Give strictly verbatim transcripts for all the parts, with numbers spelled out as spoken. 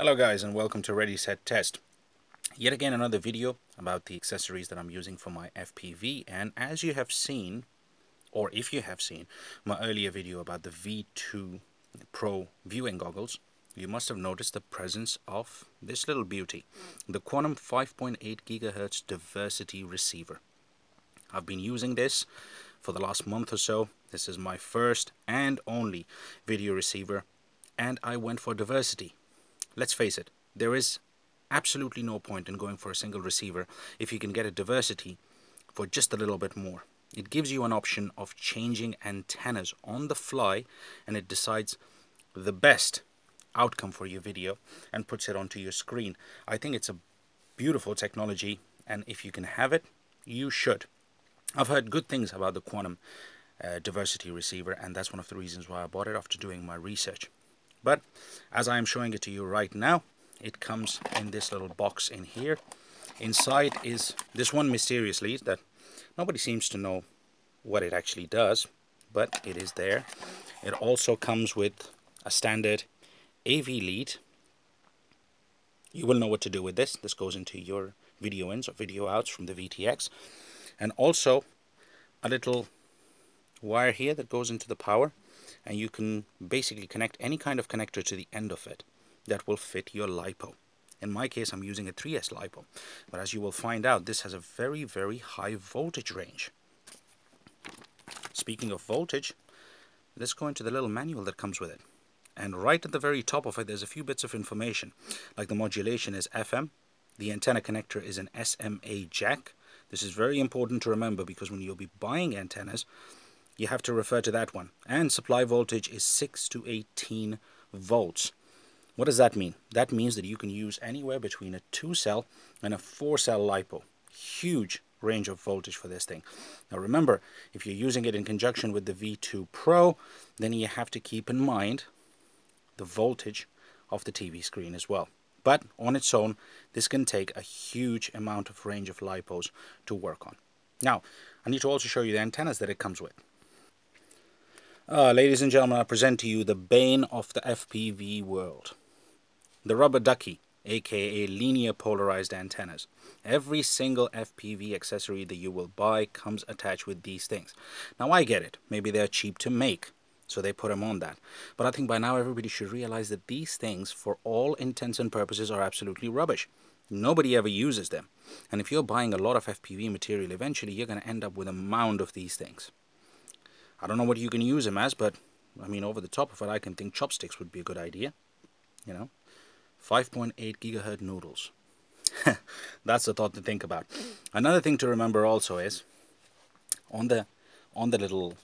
Hello guys and welcome to Ready-Set-Test. Yet again another video about the accessories that I'm using for my F P V, and as you have seen, or if you have seen my earlier video about the V two Pro viewing goggles, you must have noticed the presence of this little beauty, the Quanum five point eight gigahertz diversity receiver. I've been using this for the last month or so. This is my first and only video receiver, and I went for diversity. Let's face it, there is absolutely no point in going for a single receiver if you can get a diversity for just a little bit more. It gives you an option of changing antennas on the fly, and it decides the best outcome for your video and puts it onto your screen. I think it's a beautiful technology, and if you can have it, you should. I've heard good things about the Quanum uh, diversity receiver, and that's one of the reasons why I bought it after doing my research. But as I am showing it to you right now, it comes in this little box in here. Inside is this one mysterious lead that nobody seems to know what it actually does, but it is there. It also comes with a standard A V lead. You will know what to do with this. This goes into your video ins or video outs from the V T X. And also a little wire here that goes into the power. And you can basically connect any kind of connector to the end of it that will fit your LiPo. In my case, I'm using a three S LiPo, but as you will find out, this has a very, very high voltage range. Speaking of voltage, let's go into the little manual that comes with it. And right at the very top of it, there's a few bits of information, like the modulation is F M, the antenna connector is an S M A jack. This is very important to remember, because when you'll be buying antennas, you have to refer to that one. And supply voltage is six to eighteen volts. What does that mean? That means that you can use anywhere between a two cell and a four cell LiPo. Huge range of voltage for this thing. Now remember, if you're using it in conjunction with the V two Pro, then you have to keep in mind the voltage of the T V screen as well. But on its own, this can take a huge amount of range of LiPos to work on. Now, I need to also show you the antennas that it comes with. Uh, ladies and gentlemen, I present to you the bane of the F P V world. The rubber ducky, aka linear polarized antennas. Every single F P V accessory that you will buy comes attached with these things. Now I get it, maybe they're cheap to make, so they put them on that. But I think by now everybody should realize that these things, for all intents and purposes, are absolutely rubbish. Nobody ever uses them. And if you're buying a lot of F P V material, eventually you're going to end up with a mound of these things. I don't know what you can use them as, but I mean, over the top of it, I can think chopsticks would be a good idea. You know, five point eight gigahertz noodles. That's a thought to think about. Another thing to remember also is on the on the little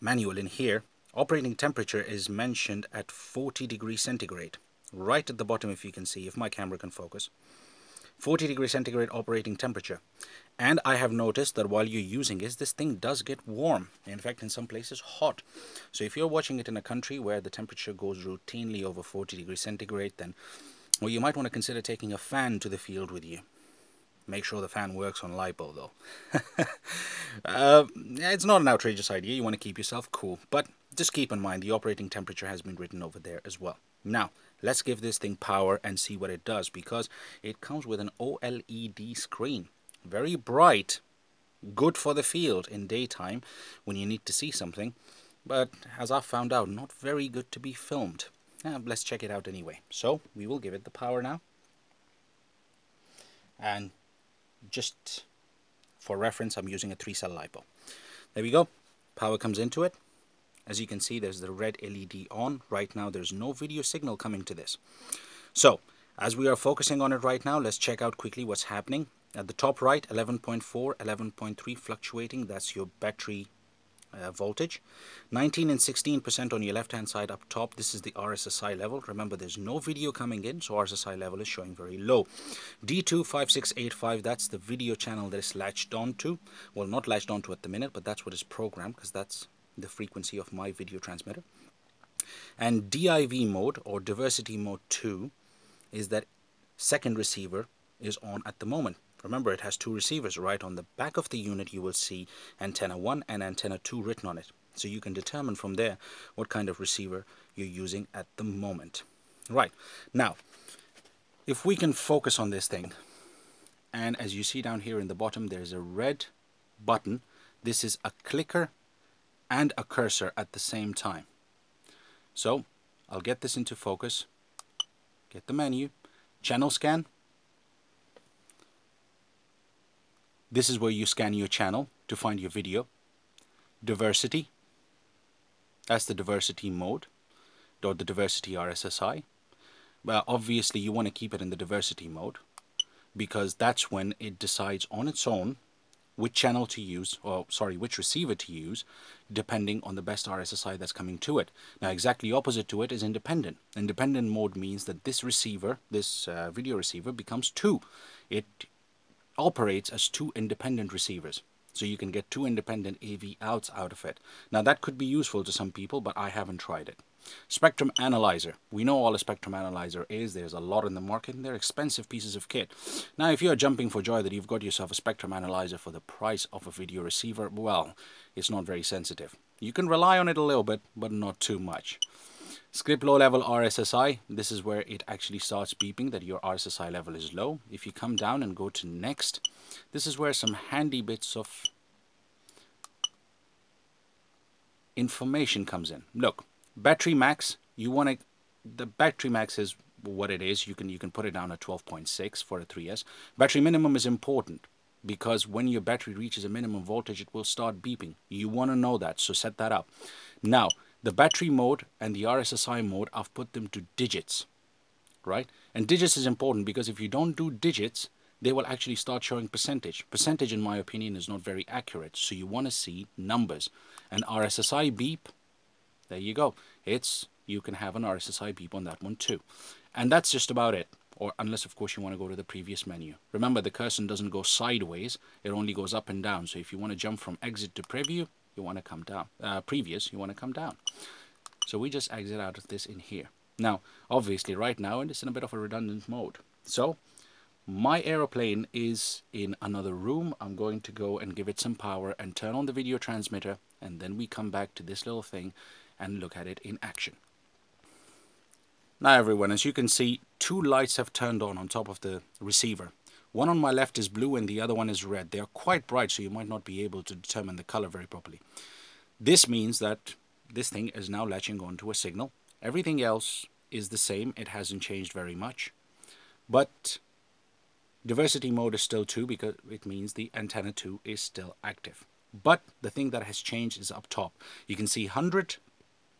manual in here, operating temperature is mentioned at forty degrees centigrade. Right at the bottom, if you can see, if my camera can focus. forty degrees centigrade operating temperature. And I have noticed that while you're using this, this thing does get warm. In fact, in some places hot. So if you're watching it in a country where the temperature goes routinely over forty degrees centigrade, then well, you might want to consider taking a fan to the field with you. Make sure the fan works on LiPo though. uh, it's not an outrageous idea. You want to keep yourself cool, but just keep in mind the operating temperature has been written over there as well. Now, let's give this thing power and see what it does, because it comes with an OLED screen. Very bright, good for the field in daytime when you need to see something, but as I found out, not very good to be filmed. Uh, let's check it out anyway. So we will give it the power now. And just for reference, I'm using a three cell LiPo. There we go. Power comes into it. As you can see, there's the red L E D on. Right now, there's no video signal coming to this. So, as we are focusing on it right now, let's check out quickly what's happening. At the top right, eleven point four, eleven point three fluctuating. That's your battery uh, voltage. nineteen and sixteen percent on your left-hand side up top. This is the R S S I level. Remember, there's no video coming in, so R S S I level is showing very low. D two five six eight five, that's the video channel that is latched onto. Well, not latched onto at the minute, but that's what is programmed, because that's the frequency of my video transmitter. And D I V mode, or diversity mode two, is that second receiver is on at the moment. Remember, it has two receivers. Right on the back of the unit, you will see antenna one and antenna two written on it, so you can determine from there what kind of receiver you're using at the moment. Right, now if we can focus on this thing, and as you see down here in the bottom there's a red button. This is a clicker and a cursor at the same time. So I'll get this into focus, get the menu, channel scan. This is where you scan your channel to find your video. Diversity, that's the diversity mode, or the diversity R S S I. Well, obviously you want to keep it in the diversity mode because that's when it decides on its own which channel to use, or sorry, which receiver to use, depending on the best R S S I that's coming to it. Now, exactly opposite to it is independent. Independent mode means that this receiver, this uh, video receiver, becomes two. It operates as two independent receivers. So you can get two independent A V outs out of it. Now, that could be useful to some people, but I haven't tried it. Spectrum analyzer. We know all a spectrum analyzer is. There's a lot in the market and they're expensive pieces of kit. Now, if you're jumping for joy that you've got yourself a spectrum analyzer for the price of a video receiver, well, it's not very sensitive. You can rely on it a little bit, but not too much. Script low level R S S I. This is where it actually starts beeping that your R S S I level is low. If you come down and go to next, this is where some handy bits of information comes in. Look. Battery max, you want to, the battery max is what it is. You can you can put it down at twelve point six for a three S. Battery minimum is important because when your battery reaches a minimum voltage, it will start beeping. You want to know that, so set that up. Now, the battery mode and the R S S I mode, I've put them to digits, right? And digits is important because if you don't do digits, they will actually start showing percentage. Percentage, in my opinion, is not very accurate, so you want to see numbers. An R S S I beep, there you go. It's, you can have an R S S I beep on that one too. And that's just about it. Or unless, of course, you want to go to the previous menu. Remember, the cursor doesn't go sideways. It only goes up and down. So if you want to jump from exit to preview, you want to come down. Uh, previous, you want to come down. So we just exit out of this in here. Now, obviously, right now, it's in a bit of a redundant mode. So my aeroplane is in another room. I'm going to go and give it some power and turn on the video transmitter. And then we come back to this little thing and look at it in action. Now everyone, as you can see, two lights have turned on on top of the receiver. One on my left is blue and the other one is red. They are quite bright, so you might not be able to determine the color very properly. This means that this thing is now latching on to a signal. Everything else is the same. It hasn't changed very much. But diversity mode is still two because it means the antenna two is still active. But the thing that has changed is up top. You can see one hundred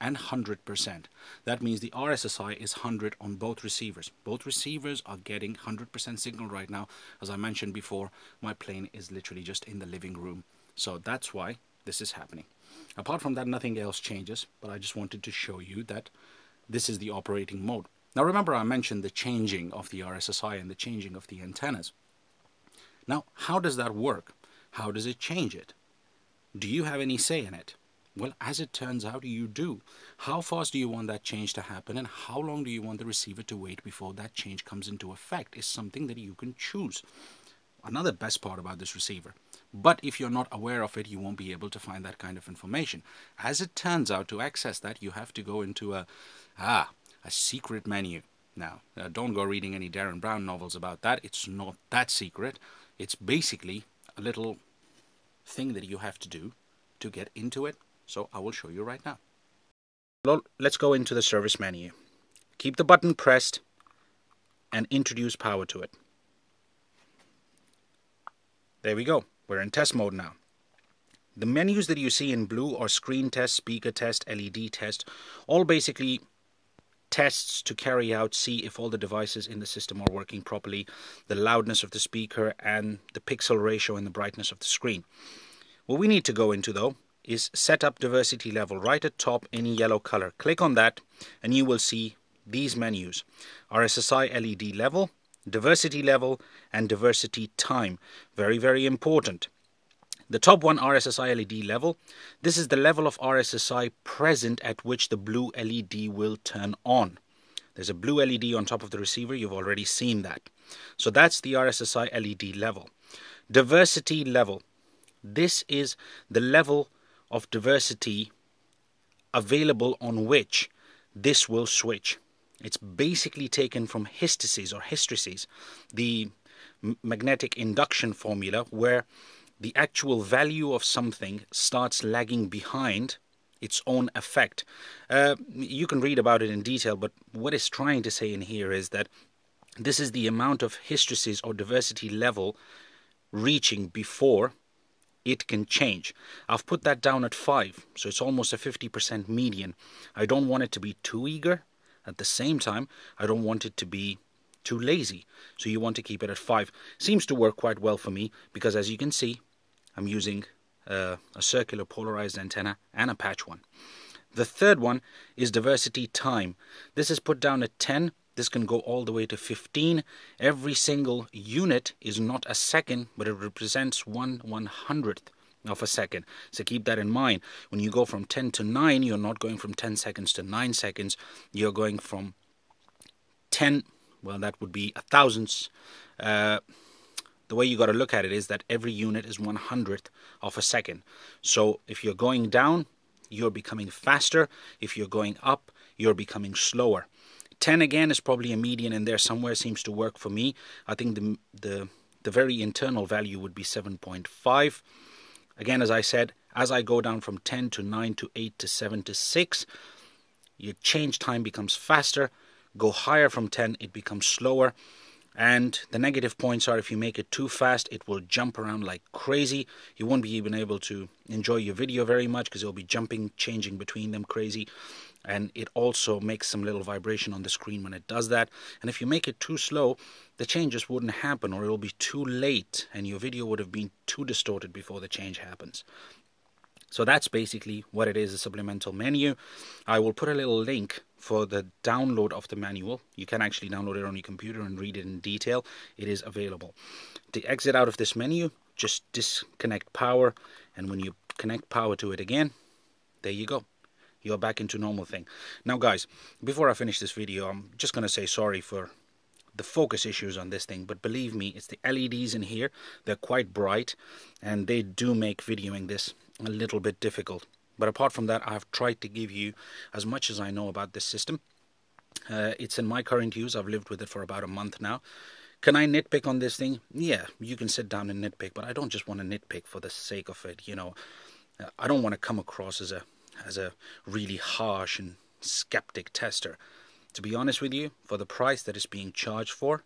and one hundred percent. That means the R S S I is one hundred on both receivers. Both receivers are getting one hundred percent signal right now. As I mentioned before, my plane is literally just in the living room. So that's why this is happening. Apart from that, nothing else changes, but I just wanted to show you that this is the operating mode. Now remember, I mentioned the changing of the R S S I and the changing of the antennas. Now, how does that work? How does it change it? Do you have any say in it? Well, as it turns out, you do. How fast do you want that change to happen, and how long do you want the receiver to wait before that change comes into effect is something that you can choose. Another best part about this receiver. But if you're not aware of it, you won't be able to find that kind of information. As it turns out, to access that, you have to go into a, ah, a secret menu. Now, uh, don't go reading any Darren Brown novels about that. It's not that secret. It's basically a little thing that you have to do to get into it. So I will show you right now. Let's go into the service menu. Keep the button pressed and introduce power to it. There we go. We're in test mode now. The menus that you see in blue are screen test, speaker test, L E D test, all basically tests to carry out, see if all the devices in the system are working properly, the loudness of the speaker and the pixel ratio and the brightness of the screen. What we need to go into though is set up diversity level right at top in yellow color. Click on that and you will see these menus: R S S I L E D level, diversity level and diversity time. Very, very important. The top one, R S S I L E D level, this is the level of R S S I present at which the blue L E D will turn on. There's a blue L E D on top of the receiver, you've already seen that. So that's the R S S I L E D level. Diversity level, this is the level of diversity available on which this will switch. It's basically taken from hysteresis or hysteresis, the magnetic induction formula, where the actual value of something starts lagging behind its own effect. Uh, you can read about it in detail, but what it's trying to say in here is that this is the amount of hysteresis or diversity level reaching before it can change. I've put that down at five, so it's almost a fifty percent median. I don't want it to be too eager. At the same time, I don't want it to be too lazy. So you want to keep it at five. Seems to work quite well for me, because as you can see, I'm using uh, a circular polarized antenna and a patch one. The third one is diversity time. This is put down at ten. This can go all the way to fifteen. Every single unit is not a second, but it represents one one hundredth of a second. So keep that in mind. When you go from ten to nine, you're not going from ten seconds to nine seconds. You're going from ten, well, that would be a thousandths. Uh, the way you got to look at it is that every unit is one hundredth of a second. So if you're going down, you're becoming faster. If you're going up, you're becoming slower. ten again is probably a median in there somewhere, seems to work for me. I think the, the, the very internal value would be seven point five. Again, as I said, as I go down from ten to nine to eight to seven to six, your change time becomes faster. Go higher from ten, it becomes slower. And the negative points are if you make it too fast, it will jump around like crazy. You won't be even able to enjoy your video very much because it'll be jumping, changing between them crazy. And it also makes some little vibration on the screen when it does that. And if you make it too slow, the changes wouldn't happen, or it'll be too late and your video would have been too distorted before the change happens. So that's basically what it is, a supplemental menu. I will put a little link for the download of the manual. You can actually download it on your computer and read it in detail. It is available. To exit out of this menu, just disconnect power, and when you connect power to it again, there you go. You're back into normal thing. Now guys, before I finish this video, I'm just gonna say sorry for the focus issues on this thing, but believe me, it's the L E Ds in here. They're quite bright and they do make videoing this a little bit difficult. But apart from that, I've tried to give you as much as I know about this system. Uh, it's in my current use. I've lived with it for about a month now. Can I nitpick on this thing? Yeah, you can sit down and nitpick, but I don't just want to nitpick for the sake of it, you know. I don't want to come across as a as a really harsh and skeptic tester. To be honest with you, for the price that it's being charged for,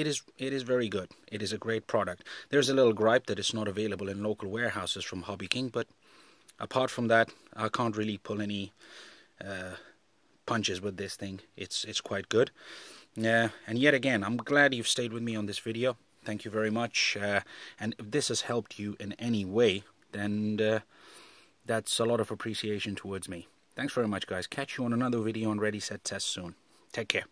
it is it is very good. It is a great product. There's a little gripe that it's not available in local warehouses from Hobby King, but apart from that, I can't really pull any uh, punches with this thing. It's it's quite good. Uh, and yet again, I'm glad you've stayed with me on this video. Thank you very much. Uh, and if this has helped you in any way, then uh, that's a lot of appreciation towards me. Thanks very much, guys. Catch you on another video on Ready, Set, Test soon. Take care.